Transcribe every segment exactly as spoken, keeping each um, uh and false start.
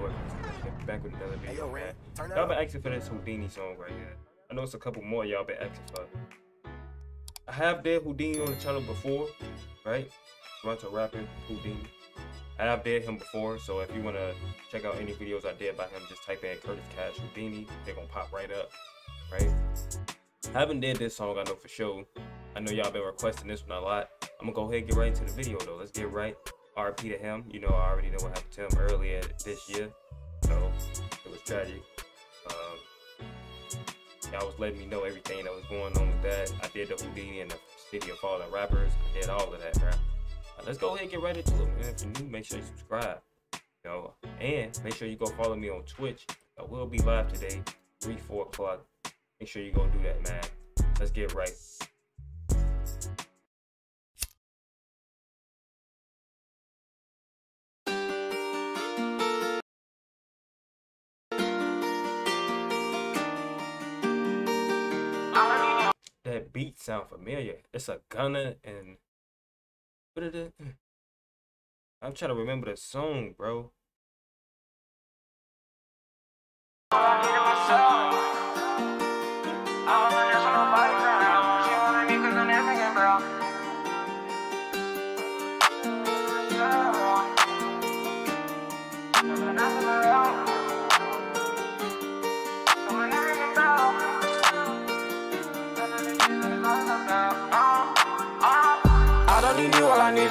but back with another video. Hey, right? Y'all been asking for this Houdini song right here. I know it's a couple more y'all been asking for. I have did Houdini on the channel before, right? Toronto rapper Houdini. I have did him before, so if you want to check out any videos I did by him, just type in Curtis Cash Houdini. They're gonna pop right up, right? I haven't did this song, I know for sure. I know y'all been requesting this one a lot. I'm gonna go ahead and get right into the video though. Let's get right. R I P to him. You know, I already know what happened to him earlier this year. So it was tragic. Um, y'all was letting me know everything that was going on with that. I did the Houdini and the City of Fallen Rappers. I did all of that, right? Uh, let's go ahead and get right into it, man. If you're new, make sure you subscribe. You know, and make sure you go follow me on Twitch. I will be live today, three, four o'clock. Make sure you go do that, man. Let's get right. That beat sound familiar. It's a Gunna and what is it? I'm trying to remember the song, bro.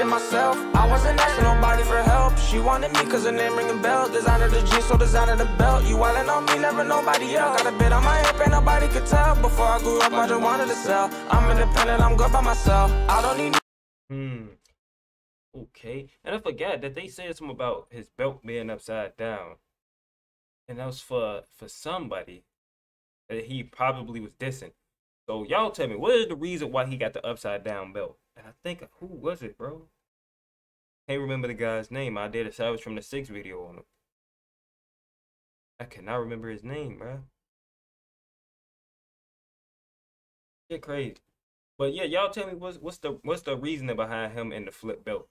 Myself. I wasn't asking nobody for help. She wanted me cause her name ringing bells. Designer the G, so designer the belt. You wildin' on me, never nobody else. Got a bit on my hip and nobody could tell. Before I grew up, I just wanted to sell. I'm independent, I'm good by myself. I don't need. Hmm. Okay. And I forgot that they said something about his belt being upside down. And that was for, for somebody that he probably was dissing. So y'all tell me, what is the reason why he got the upside down belt? And I think, who was it, bro? Can't remember the guy's name. I did a Savage from the Six video on him. I cannot remember his name, bro. Shit crazy. But yeah, y'all tell me what's what's the what's the reasoning behind him and the flip belt?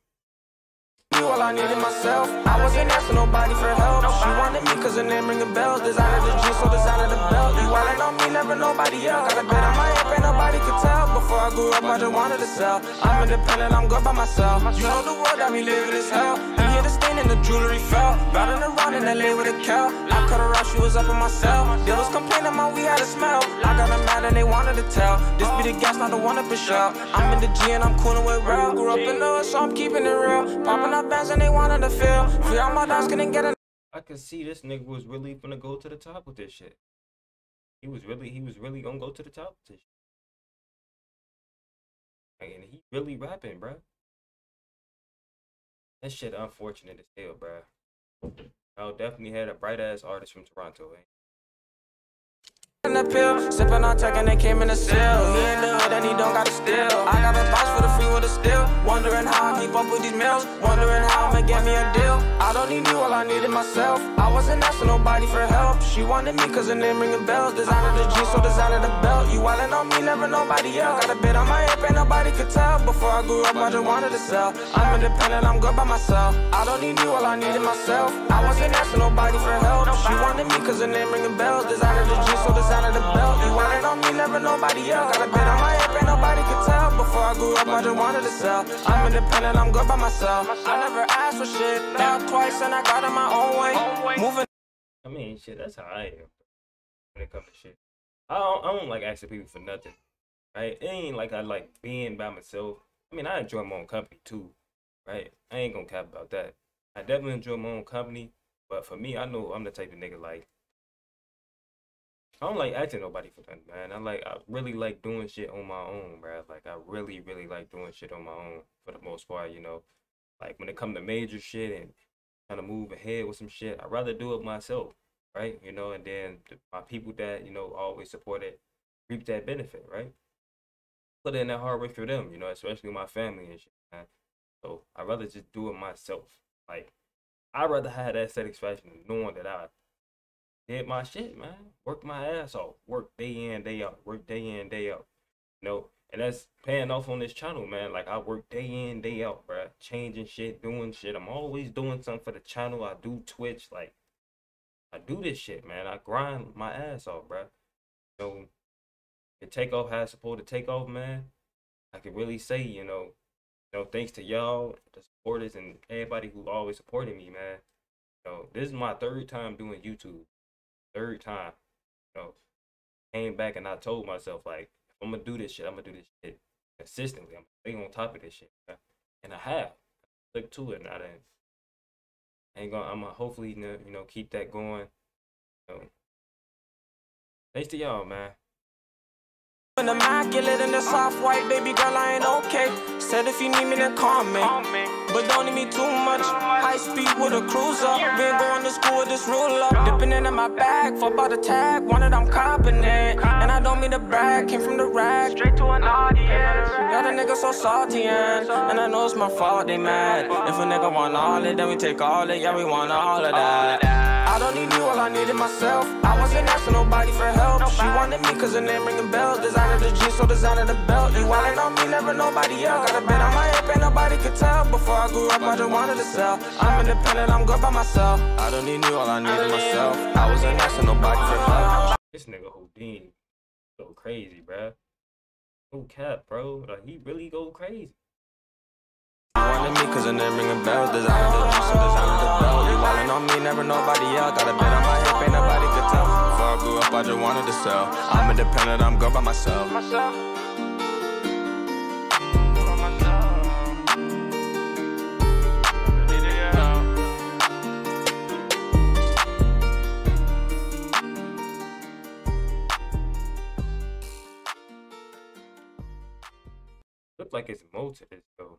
All I needed myself. I wasn't asking nobody for help. She wanted me cause her name ringing bells. Designer the G, so designer the belt. You wildin' on me, never nobody else. Got a bit on my hip and nobody could tell. Before I grew up, I just wanted to sell. I'm independent, I'm good by myself. You know the world that we live in is hell. We hear the stain and the jewelry fell. Riding around in L A with a cow. I cut her off, she was up in my cell. They was complaining about we had a smell. I got them mad and they wanted to tell. This be the gas, not the one up for show. I'm in the G and I'm coolin' with real. Grew up in the hood, so I'm keeping it real. Poppin' up bands and they wanted to feel. Free all my dogs couldn't get it. I could see this nigga was really gonna go to the top with this shit. He was really, he was really gonna go to the top with this shit. And he really rapping, bro. That shit unfortunate as hell, bro. I'll definitely had a bright ass artist from Toronto, eh? The pill, sipping on tech and they came in a cell. He in the hood and he don't gotta steal. I got a box for the free with a steal. Wondering how I keep up with these meals. Wondering how I'ma get me a deal. I don't need you, all I needed myself. I wasn't asking nobody for help. She wanted me cause her name ringing bells. Designer the G, so designer the belt. You wildin' on me, never nobody else. Got a bit on my hip and nobody could tell. Before I grew up, I just wanted to sell. I'm independent, I'm good by myself. I don't need you, all I needed myself. I wasn't asking nobody for help. She wanted me cause her name ringing bells. Designer the G, so designer out of the belt. You wanted on me, never nobody else. Got a bit on my hip and nobody could tell. Before I grew up, I just wanted to sell. I'm independent, I'm good by myself. I never asked for shit, now twice and I got in my own way. Moving. I mean, shit, that's how I am when it comes to shit. I don't, I don't like asking people for nothing, right? It ain't like I like being by myself. I mean, I enjoy my own company too, right? I ain't gonna cap about that. I definitely enjoy my own company, but for me, I know I'm the type of nigga like, I don't like asking nobody for nothing, man. I like, I really like doing shit on my own, bro. Like, I really, really like doing shit on my own for the most part, you know. Like, when it comes to major shit and trying to move ahead with some shit, I'd rather do it myself, right? You know, and then my people that, you know, always support it, reap that benefit, right? Put in that hard work for them, you know, especially my family and shit, man. So, I'd rather just do it myself. Like, I'd rather have that satisfaction of knowing that I did my shit, man. Work my ass off. Work day in, day out. Work day in, day out. You know, and that's paying off on this channel, man. Like, I work day in, day out, bruh. Changing shit, doing shit. I'm always doing something for the channel. I do Twitch. Like, I do this shit, man. I grind my ass off, bro. You know, the takeoff has supported takeoff, man. I can really say, you know, you know, thanks to y'all, the supporters, and everybody who always supported me, man. You know, this is my third time doing YouTube. Third time. You know, came back and I told myself, like, if I'm gonna do this shit, I'm gonna do this shit consistently. I'm staying on top of this shit, bro. And I have. I stuck to it, and I didn't. Ain't gonna, I'm gonna hopefully, you know, keep that going. So, thanks to y'all, man. An immaculate in the soft white, baby girl, I ain't okay. Said if you need me, then call me. But don't need me too much. High speed with a cruiser. Been going to school with this ruler. Dipping into my bag, for about a tag. One that I'm copping it. And I don't mean to brag. Came from the rack, straight to an audience. Got a nigga so salty, and, and I know it's my fault, they mad. If a nigga want all it, then we take all it. Yeah, we want all of that. I don't need you, all I needed myself. I wasn't asking nobody for help. Nobody. She wanted me cause her name ringing bells. Designer the jeans, so designer the belt. You wildin' on me, never nobody else. Got a bet on my hip and nobody could tell. Before I grew up, I just wanted to sell. I'm independent, I'm good by myself. I don't need you, all I needed myself. I wasn't asking nobody for help. This nigga Houdini go crazy, bruh. No cap, bro. Like, he really go crazy. Wanted me cause her name ringing bells. Designer the jeans, so designer the belt. Wildin' on me, never nobody else. Got a bet on my hip, ain't nobody could tell. Before I grew up, I just wanted to sell. I'm independent, I'm good by myself. Looks like it's molted, though.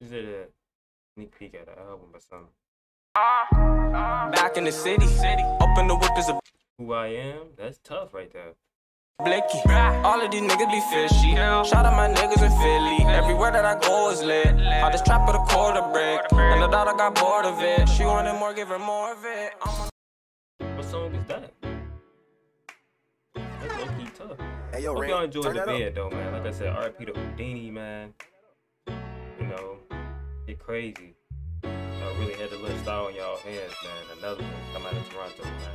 Is it a sneak peek at an album or something? Back in the city, city. Up in the whip is a who I am. That's tough right there. Blicky, all of these niggas be fishy. Shout out my niggas in Philly. Everywhere that I go is lit. I just trap with a quarter brick, and the daughter got bored of it. She wanted more, give her more of it. I'm what song is that? That's low key tough. Hey, yo, hope y'all enjoyed the vid though, man. Like I said, R I P to Houdini, man. You know, get crazy. I really had to let style in y'all hands, man. Another one come out of Toronto, man.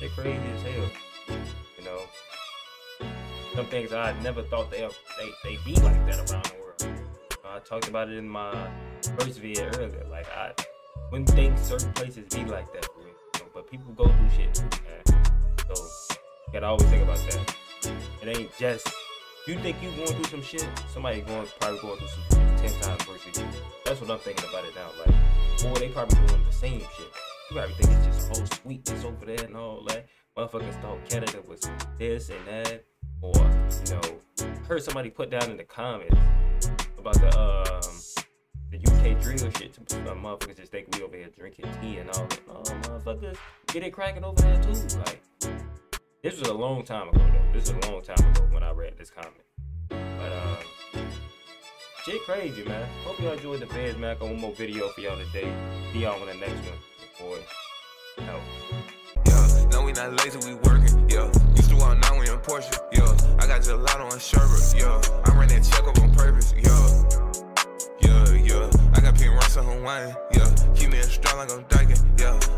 Get crazy as hell. You know, some things I never thought they they they be like that around the world. I talked about it in my first video earlier. Like, I wouldn't think certain places be like that, for real, you know, but people go through shit, man. So you gotta always think about that. It ain't just. You think you going through some shit, somebody going probably going through some shit ten times worse than you. That's what I'm thinking about it now. Like, boy, they probably doing the same shit. You probably think it's just whole sweetness over there and all that. Motherfuckers thought Canada was this and that. Or, you know, heard somebody put down in the comments about the um the U K drill shit. Some motherfuckers just think we over here drinking tea and all that. Oh, motherfuckers, get it cracking over there too. Like, this was a long time ago, though. This was a long time ago when I read this comment. But, um, shit crazy, man. Hope y'all enjoyed the vid, man. I got one more video for y'all today. See y'all in the next one. Boy, out. Yeah, no, we not lazy, we working. Yeah, used to walk now, we in Porsche. Yeah, I got gelato and sherbet. Yeah, I ran that check up on purpose. Yeah, yeah, yeah. I got pink rice in Hawaii. Yeah, keep me in strong like I'm dyking. Yeah.